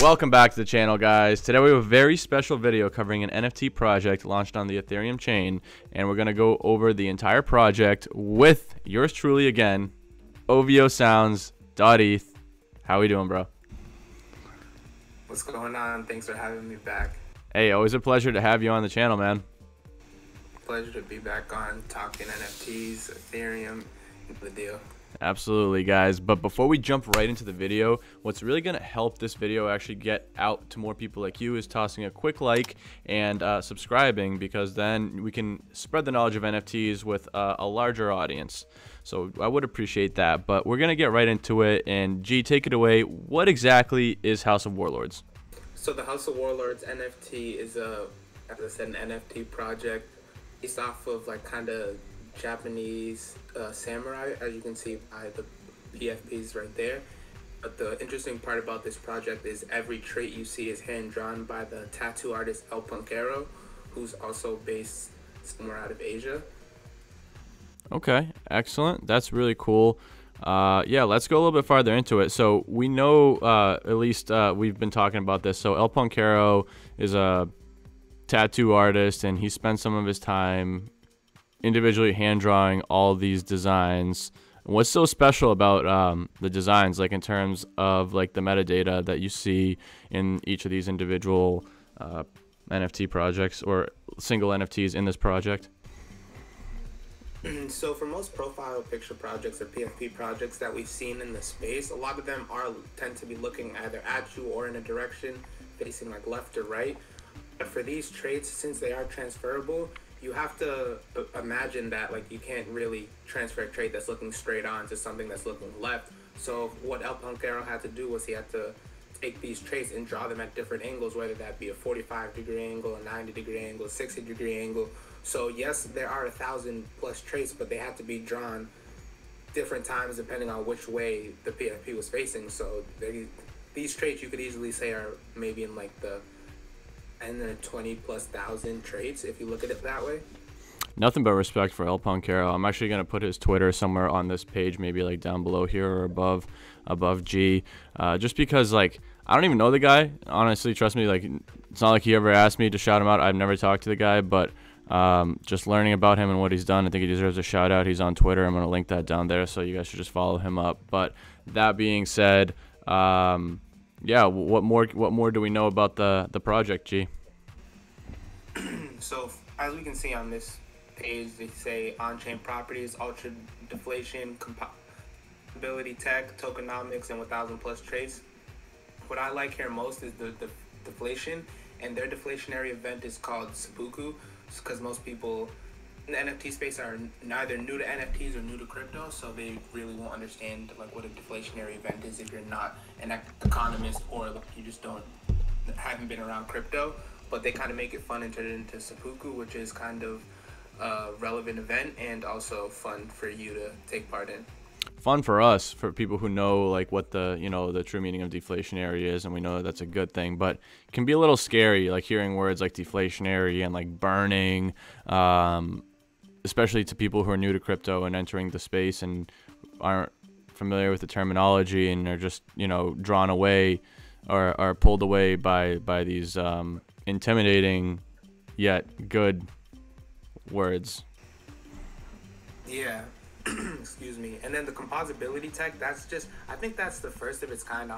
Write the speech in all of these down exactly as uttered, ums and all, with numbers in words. Welcome back to the channel, guys. Today we have a very special video covering an N F T project launched on the Ethereum chain, and we're going to go over the entire project with yours truly again, ovo sounds dot e t h. How we doing, bro? What's going on? Thanks for having me back. Hey, always a pleasure to have you on the channel, man. Pleasure to be back on talking N F Ts, Ethereum, the deal. Absolutely, guys, but before we jump right into the video, what's really going to help this video actually get out to more people like you is tossing a quick like and uh, subscribing, because then we can spread the knowledge of N F Ts with uh, a larger audience. So I would appreciate that, but we're going to get right into it. And G, take it away. What exactly is House of Warlords? So the House of Warlords N F T is a, as I said, an N F T project. It's off of like kind of Japanese uh, samurai, as you can see by the P F Ps right there. But the interesting part about this project is every trait you see is hand drawn by the tattoo artist El Punkero, who's also based somewhere out of Asia. Okay, excellent. That's really cool. Uh, yeah, let's go a little bit farther into it. So we know, uh, at least uh, we've been talking about this. So El Punkero is a tattoo artist, and he spent some of his time individually hand drawing all these designs. What's so special about um, the designs, like in terms of like the metadata that you see in each of these individual uh, N F T projects or single N F Ts in this project? So for most profile picture projects or P F P projects that we've seen in the space, a lot of them are tend to be looking either at you or in a direction facing like left or right. But for these traits, since they are transferable, you have to imagine that like you can't really transfer a trait that's looking straight on to something that's looking left. So what El Punkero had to do was he had to take these traits and draw them at different angles, whether that be a forty-five degree angle, a ninety degree angle, sixty degree angle. So yes, there are a thousand plus traits, but they had to be drawn different times depending on which way the P F P was facing. So they, these traits you could easily say are maybe in like the and then twenty plus thousand traits if you look at it that way. Nothing but respect for El Punkero. I'm actually going to put his Twitter somewhere on this page, maybe like down below here or above above G, uh, just because like I don't even know the guy, honestly. Trust me, like it's not like he ever asked me to shout him out. I've never talked to the guy, but um, just learning about him and what he's done, I think he deserves a shout out. He's on Twitter. I'm going to link that down there, so you guys should just follow him up. But that being said, um, yeah, what more what more do we know about the the project, G? So as we can see on this page, they say on-chain properties, ultra deflation, compatibility tech, tokenomics, and one thousand plus traits. What I like here most is the, the deflation, and their deflationary event is called Seppuku, because most people in the N F T space are neither new to N F Ts or new to crypto, so they really won't understand like what a deflationary event is if you're not an economist or like, you just don't haven't been around crypto. But they kind of make it fun and turn it into seppuku, which is kind of a relevant event and also fun for you to take part in. Fun for us, for people who know like what the you know the true meaning of deflationary is, and we know that that's a good thing, but it can be a little scary, like hearing words like deflationary and like burning. Um, especially to people who are new to crypto and entering the space and aren't familiar with the terminology and are just, you know, drawn away or are pulled away by, by these um, intimidating yet good words. Yeah, excuse me. And then the composability tech, that's just, I think that's the first of its kind,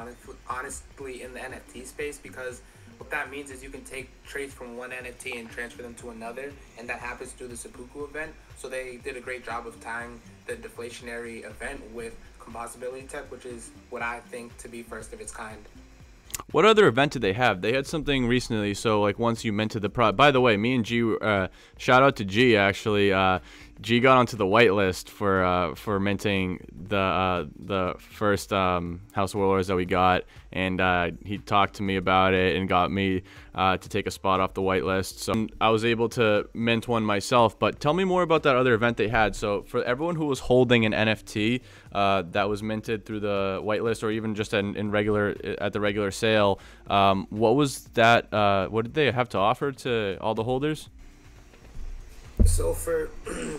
honestly, in the N F T space, because what that means is you can take traits from one N F T and transfer them to another, and that happens through the seppuku event. So they did a great job of tying the deflationary event with composability tech, which is what I think to be first of its kind. What other event did they have? They had something recently. So like once you minted the prop, by the way, me and G, uh, shout out to G actually. Uh, G got onto the whitelist for uh, for minting the uh, the first um, House of Warlords that we got, and uh, he talked to me about it and got me uh, to take a spot off the whitelist. So I was able to mint one myself. But tell me more about that other event they had. So for everyone who was holding an N F T uh, that was minted through the whitelist, or even just in, in regular at the regular sale, um, what was that? Uh, what did they have to offer to all the holders? So for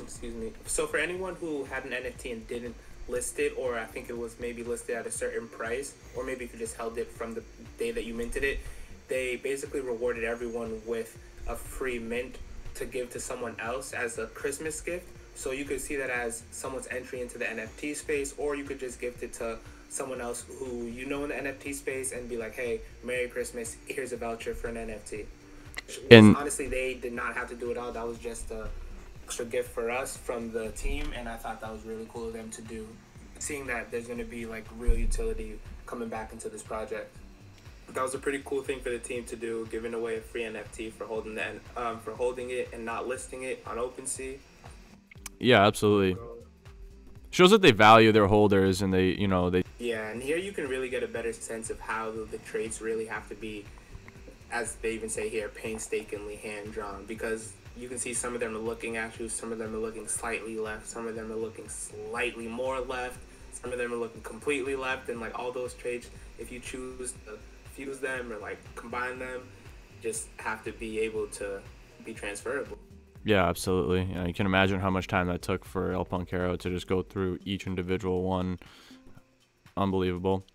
excuse me. So for anyone who had an N F T and didn't listed, or I think it was maybe listed at a certain price, or maybe if you just held it from the day that you minted it, they basically rewarded everyone with a free mint to give to someone else as a Christmas gift. So you could see that as someone's entry into the N F T space, or you could just gift it to someone else who you know in the N F T space and be like, hey, Merry Christmas, here's a voucher for an N F T. And honestly, they did not have to do it all. That was just a extra gift for us from the team, and I thought that was really cool of them to do, seeing that there's going to be like real utility coming back into this project. That was a pretty cool thing for the team to do, giving away a free N F T for holding that, um, for holding it and not listing it on OpenSea. Yeah, absolutely. Shows that they value their holders, and they, you know, they. Yeah, and here you can really get a better sense of how the, the trades really have to be, as they even say here, painstakingly hand drawn, because you can see some of them are looking at you, some of them are looking slightly left, some of them are looking slightly more left, some of them are looking completely left, and like all those trades, if you choose to fuse them or like combine them, just have to be able to be transferable. Yeah, absolutely. You know, you can imagine how much time that took for El Punkero to just go through each individual one. Unbelievable.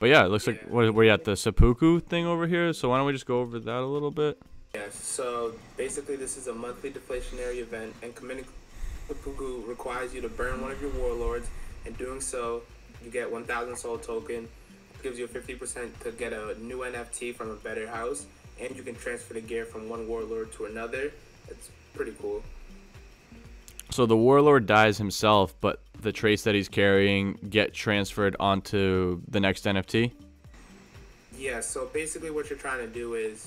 But yeah, it looks yeah. like what, we're at the Seppuku thing over here. So why don't we just go over that a little bit? Yeah, so basically this is a monthly deflationary event, and committing Seppuku requires you to burn one of your warlords. In doing so, you get one thousand Soul Token. It gives you fifty percent to get a new N F T from a better house. And you can transfer the gear from one warlord to another. It's pretty cool. So the warlord dies himself, but the traits that he's carrying get transferred onto the next N F T? Yeah, so basically what you're trying to do is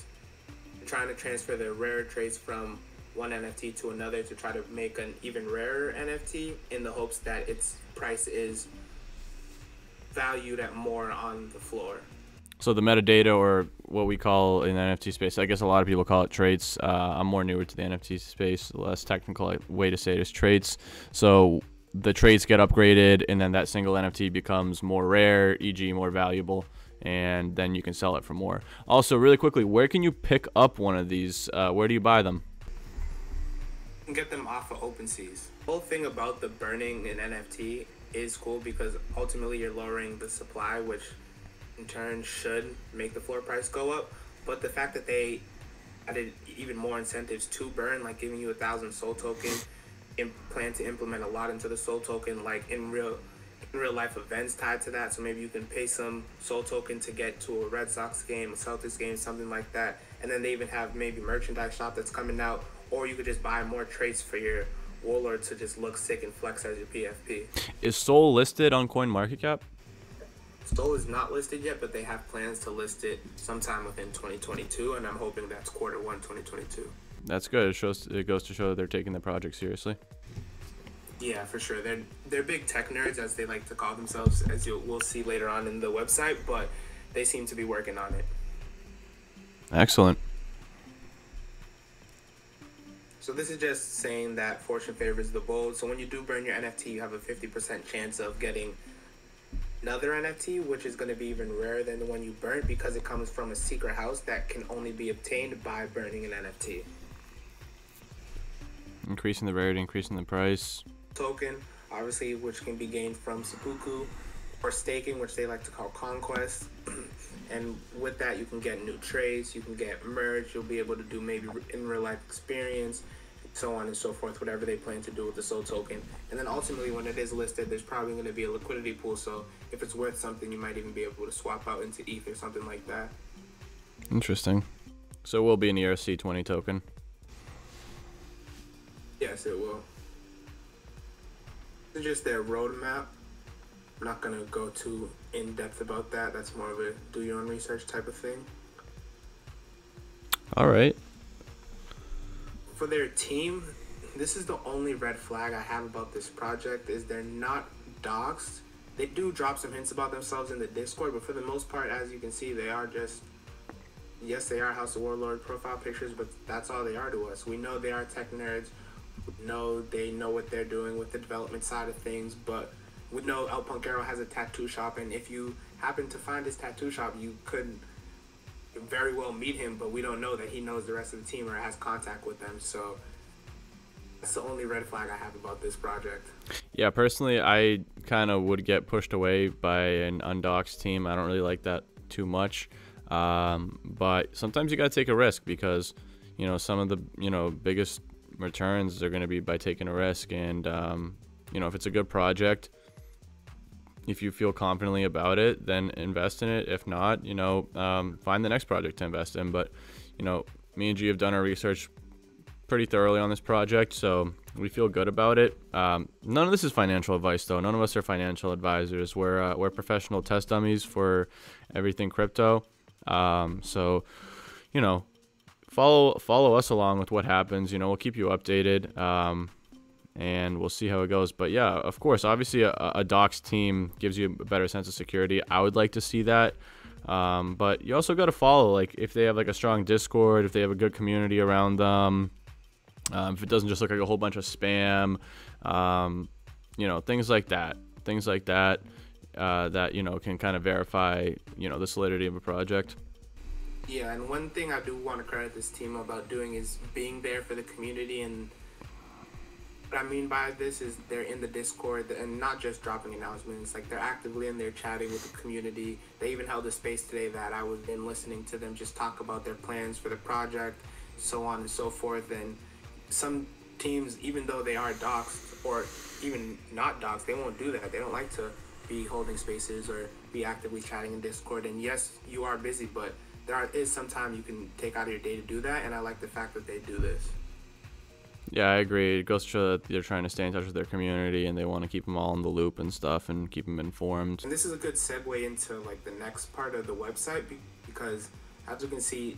you're trying to transfer the rare traits from one N F T to another to try to make an even rarer N F T, in the hopes that its price is valued at more on the floor. So the metadata, or what we call in the N F T space, I guess a lot of people call it traits. Uh, I'm more newer to the N F T space. The less technical way to say it is traits. So the traits get upgraded, and then that single N F T becomes more rare, for example more valuable, and then you can sell it for more. Also, really quickly, where can you pick up one of these? Uh, where do you buy them? You can get them off of OpenSea. The whole thing about the burning an N F T is cool, because ultimately you're lowering the supply, which in turn should make the floor price go up. But the fact that they added even more incentives to burn, like giving you a thousand soul token, and plan to implement a lot into the soul token, like in real in real life events tied to that. So maybe you can pay some soul token to get to a Red Sox game, a Celtics game, something like that. And then they even have maybe merchandise shop that's coming out, or you could just buy more traits for your warlord to just look sick and flex as your P F P. Is Soul listed on CoinMarketCap? Soul is not listed yet, but they have plans to list it sometime within twenty twenty-two, and I'm hoping that's quarter one twenty twenty-two. That's good. It shows, it goes to show that they're taking the project seriously. Yeah, for sure. They're they're big tech nerds, as they like to call themselves, as you will see later on in the website, but they seem to be working on it. Excellent. So this is just saying that fortune favors the bold. So when you do burn your N F T, you have a fifty percent chance of getting another N F T, which is going to be even rarer than the one you burnt, because it comes from a secret house that can only be obtained by burning an N F T. Increasing the rarity, increasing the price. Token, obviously, which can be gained from Seppuku, or staking, which they like to call conquest. And with that, you can get new trades, you can get merge, you'll be able to do maybe in real life experience, so on and so forth, whatever they plan to do with the soul token. And then ultimately, when it is listed, there's probably going to be a liquidity pool, so if it's worth something, you might even be able to swap out into E T H or something like that. Interesting. So it will be an E R C twenty token? Yes, it will. It's just their roadmap. I'm not going to go too in depth about that. That's more of a do your own research type of thing. All right. For their team, this is the only red flag I have about this project, is they're not doxxed. They do drop some hints about themselves in the Discord, but for the most part, as you can see, they are just, yes, they are House of Warlord profile pictures, but that's all they are to us. We know they are tech nerds. We know they know what they're doing with the development side of things, but we know El Punkero has a tattoo shop, and if you happen to find his tattoo shop, you could very well meet him, but we don't know that he knows the rest of the team or has contact with them. So That's the only red flag I have about this project. Yeah, personally, I kind of would get pushed away by an undoxed team. I don't really like that too much. Um, but sometimes you got to take a risk because, you know, some of the, you know, biggest returns are going to be by taking a risk. And, um, you know, if it's a good project, if you feel confidently about it, then invest in it. If not, you know, um, find the next project to invest in. But, you know, me and G have done our research pretty thoroughly on this project, so we feel good about it. Um, none of this is financial advice, though. None of us are financial advisors. We're uh, we're professional test dummies for everything crypto. Um, so, you know, follow follow us along with what happens. You know, we'll keep you updated, um, and we'll see how it goes. But yeah, of course, obviously, a, a docs team gives you a better sense of security. I would like to see that. Um, but you also got to follow, like, if they have like a strong Discord, if they have a good community around them. Um, if it doesn't just look like a whole bunch of spam, um, you know, things like that, things like that, uh, that, you know, can kind of verify, you know, the solidity of a project. Yeah. And one thing I do want to credit this team about doing is being there for the community. And what I mean by this is they're in the Discord and not just dropping announcements, like they're actively in there chatting with the community. They even held a space today that I was in listening to them just talk about their plans for the project, so on and so forth. And some teams, even though they are doxed or even not doxed, they won't do that. They don't like to be holding spaces or be actively chatting in Discord. And yes, you are busy, but there are, is some time you can take out of your day to do that. And I like the fact that they do this. Yeah, I agree. It goes to show that they're trying to stay in touch with their community and they want to keep them all in the loop and stuff and keep them informed. And this is a good segue into like the next part of the website, because as you can see,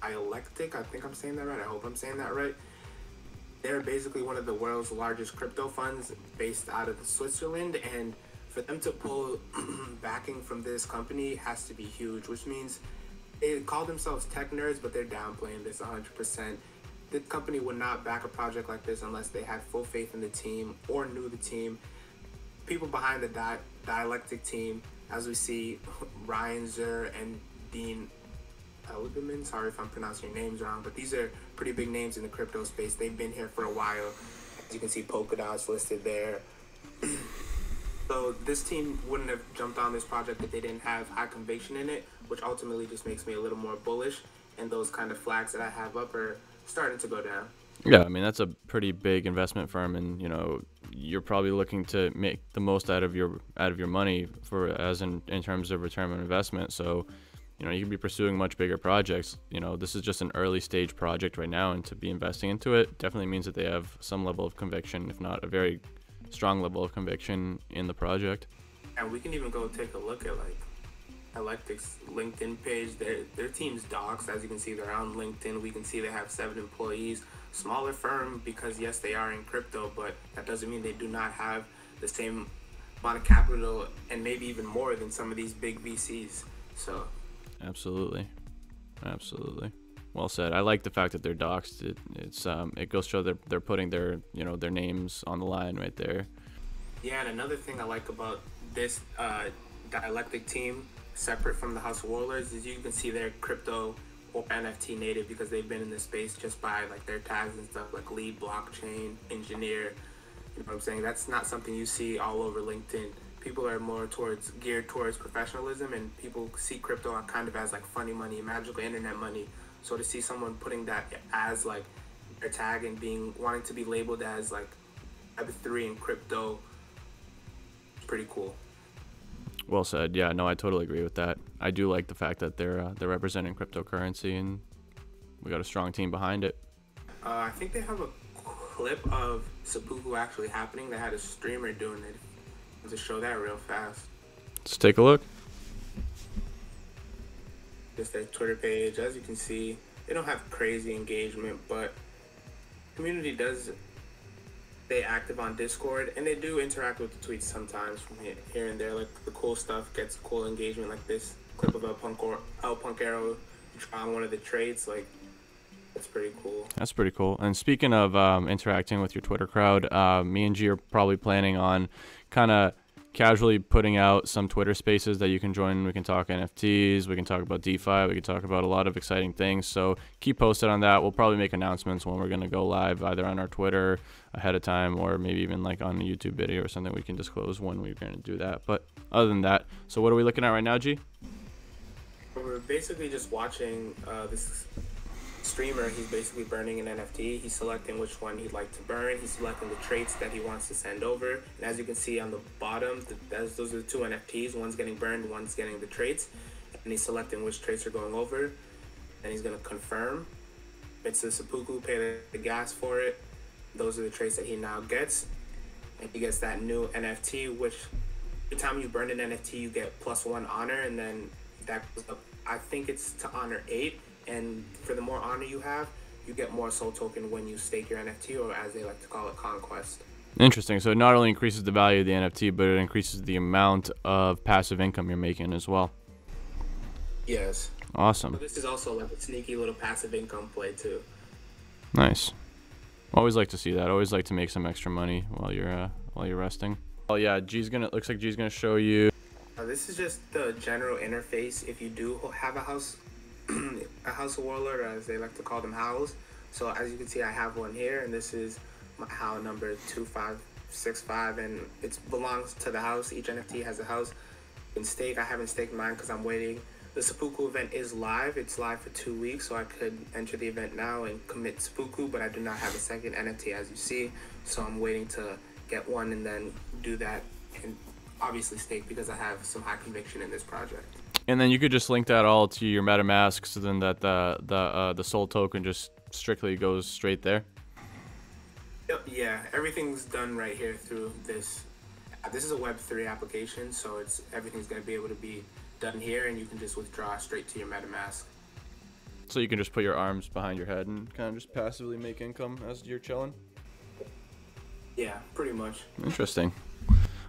Ilectic, I think I'm saying that right. I hope I'm saying that right. They're basically one of the world's largest crypto funds based out of Switzerland, and for them to pull backing from this company has to be huge, which means they call themselves tech nerds, but they're downplaying this one hundred percent. The company would not back a project like this unless they had full faith in the team or knew the team. People behind the di dialectic team, as we see, Ryan Zer and Dean Elberman, sorry if I'm pronouncing your names wrong, but these are pretty big names in the crypto space. They've been here for a while. As you can see, Polkadot's listed there. So this team wouldn't have jumped on this project if they didn't have high conviction in it, which ultimately just makes me a little more bullish. And those kind of flags that I have up are starting to go down. Yeah, I mean, that's a pretty big investment firm, and you know, you're probably looking to make the most out of your out of your money for as in in terms of return on investment. So, you know, you could be pursuing much bigger projects. You know, this is just an early stage project right now, and to be investing into it definitely means that they have some level of conviction, if not a very strong level of conviction in the project. And we can even go take a look at like Electic's LinkedIn page. Their their team's docs, as you can see, they're on LinkedIn. We can see they have seven employees, smaller firm because yes, they are in crypto, but that doesn't mean they do not have the same amount of capital and maybe even more than some of these big V Cs. So. Absolutely, absolutely. Well said. I like the fact that they're doxed. It, it's um, it goes to show they're they're putting their you know their names on the line right there. Yeah, and another thing I like about this uh, dialectic team, separate from the House of Warlords, is you can see they're crypto or N F T native because they've been in this space just by like their tags and stuff, like lead blockchain engineer. You know what I'm saying? That's not something you see all over LinkedIn. People are more towards geared towards professionalism, and people see crypto kind of as like funny money, magical internet money. So to see someone putting that as like a tag and being wanting to be labeled as like Web three in crypto, pretty cool. Well said. Yeah, no, I totally agree with that. I do like the fact that they're uh, they're representing cryptocurrency, and we got a strong team behind it. Uh, I think they have a clip of Seppuku actually happening. They had a streamer doing it. To show that real fast, let's take a look. Just their Twitter page, as you can see, they don't have crazy engagement, but community does. They active on Discord, and they do interact with the tweets sometimes from here, here and there. Like the cool stuff gets cool engagement, like this clip of El Punkero, El Punkero on one of the trades. Like that's pretty cool. That's pretty cool. And speaking of um, interacting with your Twitter crowd, uh, me and G are probably planning on kind of casually putting out some Twitter spaces that you can join. We can talk N F Ts, we can talk about DeFi, we can talk about a lot of exciting things. So keep posted on that. We'll probably make announcements when we're going to go live, either on our Twitter ahead of time, or maybe even like on a YouTube video or something. We can disclose when we're going to do that. But other than that, so what are we looking at right now, G? We're basically just watching uh, this streamer. He's basically burning an N F T. He's selecting which one he'd like to burn. He's selecting the traits that he wants to send over. And as you can see on the bottom, those are the two N F Ts. One's getting burned, one's getting the traits. And he's selecting which traits are going over. And he's going to confirm. It's a seppuku, pay the gas for it. Those are the traits that he now gets. And he gets that new N F T, which every time you burn an N F T, you get plus one honor. And then that goes up. I think it's to honor eight. And for the more honor you have, you get more soul token when you stake your N F T, or as they like to call it, conquest. Interesting. So it not only increases the value of the N F T, but it increases the amount of passive income you're making as well. Yes. Awesome. So this is also like a sneaky little passive income play too. Nice. Always like to see that. Always like to make some extra money while you're uh, while you're resting. Oh yeah, G's gonna. Looks like G's gonna show you. Uh, this is just the general interface. If you do have a house. A house of warlord, or as they like to call them, howls. So as you can see, I have one here, and this is my howl number two five six five, and it belongs to the house. Each N F T has a house. In stake, I haven't staked mine because I'm waiting. The seppuku event is live. It's live for two weeks, so I could enter the event now and commit seppuku, but I do not have a second N F T, as you see. So I'm waiting to get one and then do that, and obviously stake because I have some high conviction in this project. And then you could just link that all to your MetaMask, so then that the the uh, the soul token just strictly goes straight there. Yep, yeah, everything's done right here through this. This is a Web three application, so it's everything's going to be able to be done here, and you can just withdraw straight to your MetaMask. So you can just put your arms behind your head and kind of just passively make income as you're chilling. Yeah, pretty much. Interesting,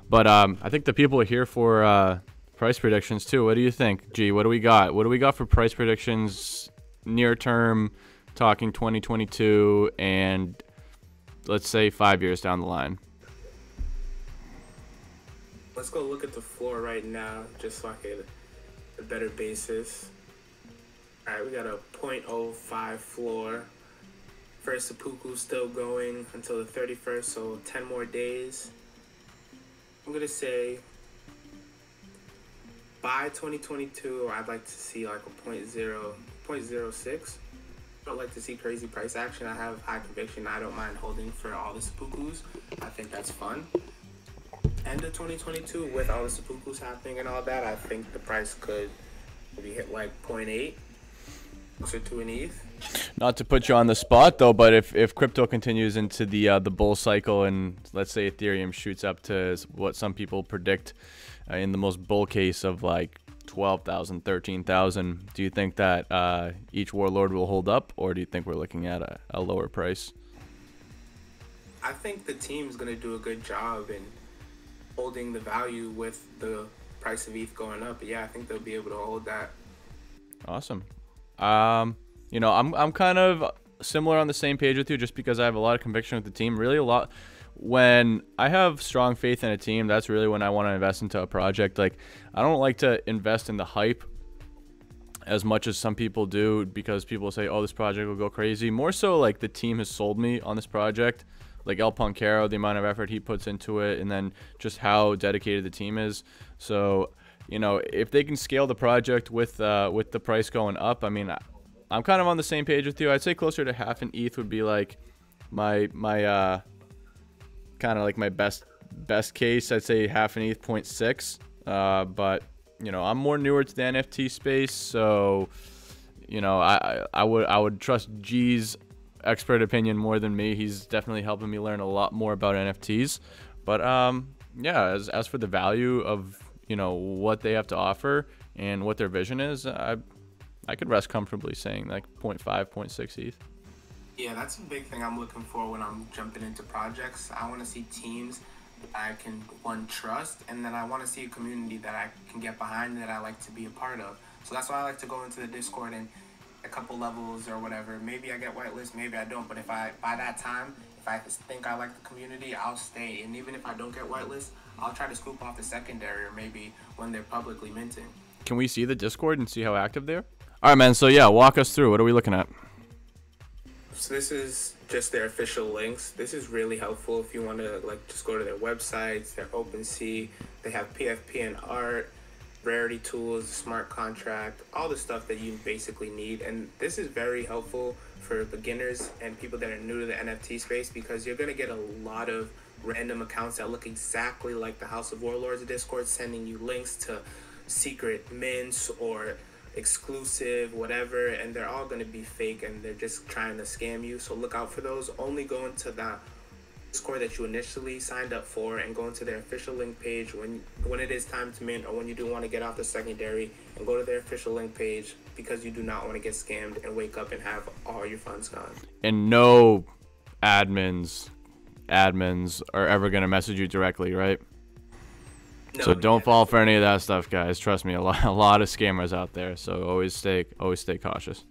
but um, I think the people are here for. Uh, Price predictions too. What do you think, G? What do we got? What do we got for price predictions near term, talking twenty twenty-two and let's say five years down the line? Let's go look at the floor right now, just so I can get a better basis. All right, we got a zero point zero five floor. First seppuku still going until the thirty-first, so ten more days. I'm gonna say. By twenty twenty-two, I'd like to see like a zero point zero, zero point zero six. I don't like to see crazy price action. I have high conviction. I don't mind holding for all the seppukus. I think that's fun. End of twenty twenty-two, with all the seppukus happening and all that, I think the price could maybe hit like zero point eight, closer to an E T H. Not to put you on the spot though, but if, if crypto continues into the uh, the bull cycle, and let's say Ethereum shoots up to what some people predict, in the most bull case of like twelve thousand, thirteen thousand, do you think that uh, each warlord will hold up, or do you think we're looking at a, a lower price? I think the team's going to do a good job in holding the value with the price of E T H going up. But yeah, I think they'll be able to hold that. Awesome. Um, you know, I'm, I'm kind of similar on the same page with you, just because I have a lot of conviction with the team, really a lot. When I have strong faith in a team, that's really when I want to invest into a project. Like, I don't like to invest in the hype as much as some people do, because people say, oh, this project will go crazy. More so like the team has sold me on this project, like El Punkero, the amount of effort he puts into it, and then just how dedicated the team is. So, you know, if they can scale the project with uh with the price going up, I mean, I, I'm kind of on the same page with you. I'd say closer to half an E T H would be like my my uh kind of like my best best case. I'd say half an E T H, zero point six, uh but you know, I'm more newer to the N F T space, so you know, I I would I would trust G's expert opinion more than me. He's definitely helping me learn a lot more about N F Ts, but um yeah, as, as for the value of, you know, what they have to offer and what their vision is, I I could rest comfortably saying like zero point five, zero point six E T H. Yeah, that's a big thing I'm looking for when I'm jumping into projects. I want to see teams that I can, one, trust, and then I want to see a community that I can get behind and that I like to be a part of. So that's why I like to go into the Discord and a couple levels or whatever. Maybe I get whitelisted, maybe I don't, but if I, by that time, If I think I like the community, I'll stay. And even if I don't get whitelisted, I'll try to scoop off the secondary or maybe when they're publicly minting. Can we see the Discord and see how active they are? All right, man. So, yeah, walk us through. What are we looking at? So this is just their official links. This is really helpful if you want to, like, just go to their websites, their OpenSea. They have P F P and art, rarity tools, smart contract, all the stuff that you basically need. And this is very helpful for beginners and people that are new to the N F T space, because you're going to get a lot of random accounts that look exactly like the House of Warlords Discord, sending you links to secret mints or exclusive whatever, and they're all going to be fake and they're just trying to scam you. So look out for those. Only go into that Discord that you initially signed up for and go into their official link page when when it is time to mint, or when you do want to get off the secondary, and go to their official link page, because you do not want to get scammed and wake up and have all your funds gone. And no admins admins are ever going to message you directly, right? No, so don't yeah. fall for any of that stuff, guys. Trust me, a lot, a lot of scammers out there. So always stay, always stay cautious.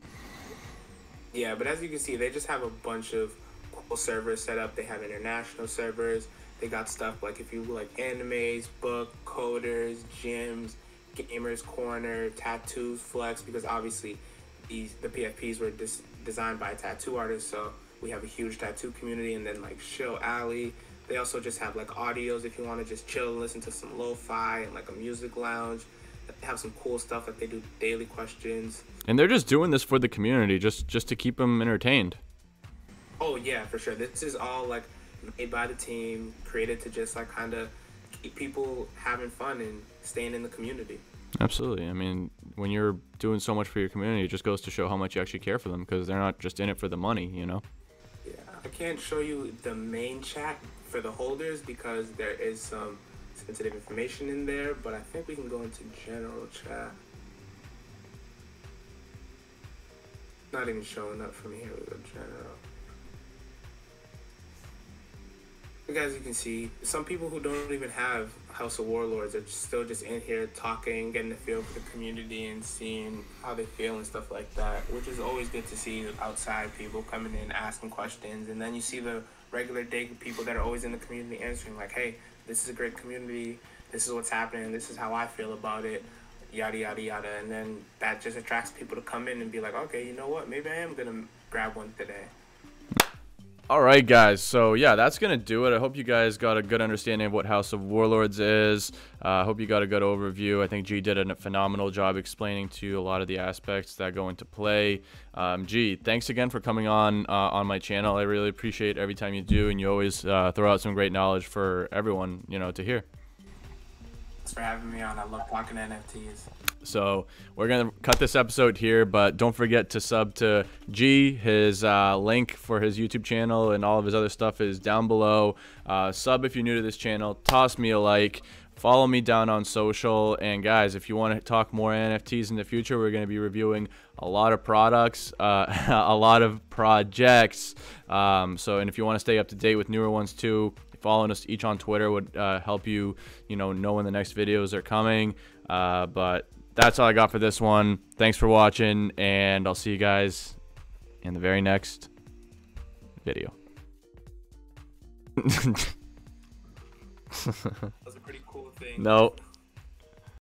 Yeah, but as you can see, they just have a bunch of cool servers set up. They have international servers. They got stuff like, if you like animes, book, coders, gyms, gamers corner, tattoos, flex. Because obviously, these the P F Ps were dis designed by tattoo artists, so we have a huge tattoo community. And then like Shill Alley. They also just have like audios if you want to just chill and listen to some lo-fi and like a music lounge. They have some cool stuff that like they do daily questions. And they're just doing this for the community, just just to keep them entertained. Oh yeah, for sure. This is all like made by the team, created to just like kind of keep people having fun and staying in the community. Absolutely. I mean, when you're doing so much for your community, it just goes to show how much you actually care for them, because they're not just in it for the money, you know? Yeah, I can't show you the main chat for the holders because there is some sensitive information in there, but I think we can go into general chat. Not even showing up from here. We go general. You guys, you can see some people who don't even have House of Warlords are still just in here talking, getting the feel for the community and seeing how they feel and stuff like that, which is always good to see. Outside people coming in, asking questions, and then you see the regular day people that are always in the community answering like, hey, this is a great community, this is what's happening, this is how I feel about it, yada yada yada. And then that just attracts people to come in and be like, okay, you know what, maybe I am gonna grab one today. All right, guys, so yeah, that's gonna do it. I hope you guys got a good understanding of what House of Warlords is. I uh, hope you got a good overview. I think G did a phenomenal job explaining to you a lot of the aspects that go into play. Um, G, thanks again for coming on uh, on my channel. I really appreciate every time you do, and you always uh, throw out some great knowledge for everyone, you know, to hear. Thanks for having me on. I love talking to N F Ts. So we're gonna cut this episode here, but don't forget to sub to G. His uh, link for his YouTube channel and all of his other stuff is down below. Uh, sub if you're new to this channel. Toss me a like. Follow me down on social. And guys, if you want to talk more N F Ts in the future, we're going to be reviewing a lot of products, uh, a lot of projects. Um, so, and if you want to stay up to date with newer ones too, following us each on Twitter would uh, help you, you know, know when the next videos are coming. Uh, but that's all I got for this one. Thanks for watching, and I'll see you guys in the very next video. That was a pretty cool thing. No.